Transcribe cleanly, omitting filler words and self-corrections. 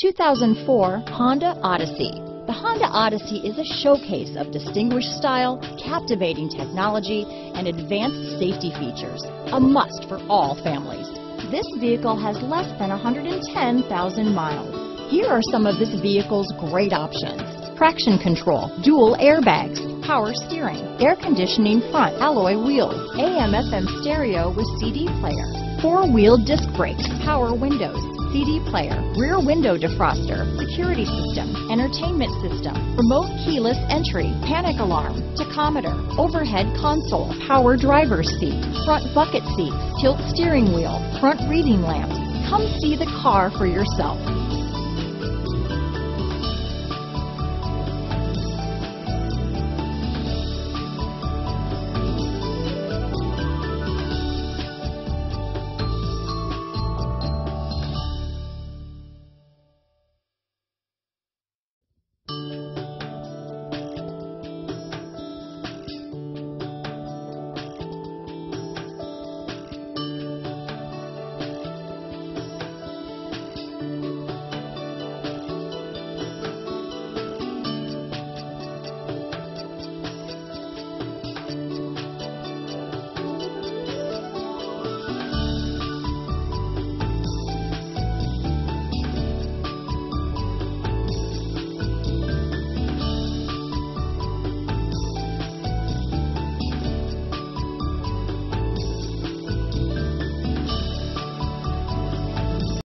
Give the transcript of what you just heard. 2004 Honda Odyssey. The Honda Odyssey is a showcase of distinguished style, captivating technology, and advanced safety features, a must for all families. This vehicle has less than 110,000 miles. Here are some of this vehicle's great options: traction control, dual airbags, power steering, air conditioning front, alloy wheels, AM/FM stereo with CD player, four-wheel disc brakes, power windows, CD player, rear window defroster, security system, entertainment system, remote keyless entry, panic alarm, tachometer, overhead console, power driver's seat, front bucket seats, tilt steering wheel, front reading lamps. Come see the car for yourself.